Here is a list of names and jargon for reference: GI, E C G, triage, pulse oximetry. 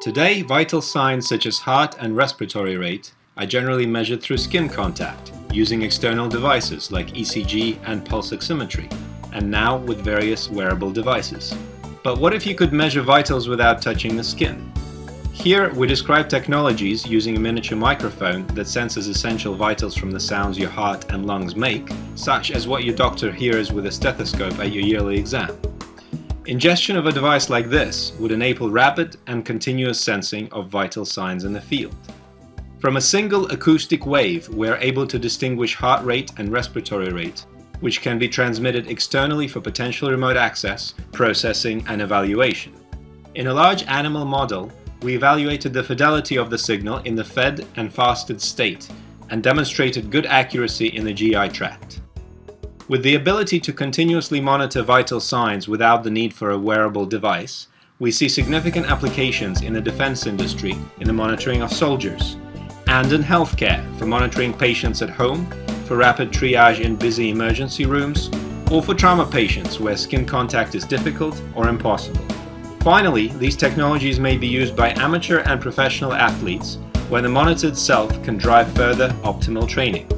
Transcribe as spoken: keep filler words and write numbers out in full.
Today, vital signs such as heart and respiratory rate are generally measured through skin contact, using external devices like E C G and pulse oximetry, and now with various wearable devices. But what if you could measure vitals without touching the skin? Here, we describe technologies using a miniature microphone that senses essential vitals from the sounds your heart and lungs make, such as what your doctor hears with a stethoscope at your yearly exam. Ingestion of a device like this would enable rapid and continuous sensing of vital signs in the field. From a single acoustic wave, we are able to distinguish heart rate and respiratory rate, which can be transmitted externally for potential remote access, processing, and evaluation. In a large animal model, we evaluated the fidelity of the signal in the fed and fasted state, and demonstrated good accuracy in the G I tract. With the ability to continuously monitor vital signs without the need for a wearable device, we see significant applications in the defense industry in the monitoring of soldiers, and in healthcare for monitoring patients at home, for rapid triage in busy emergency rooms, or for trauma patients where skin contact is difficult or impossible. Finally, these technologies may be used by amateur and professional athletes, where the monitored self can drive further optimal training.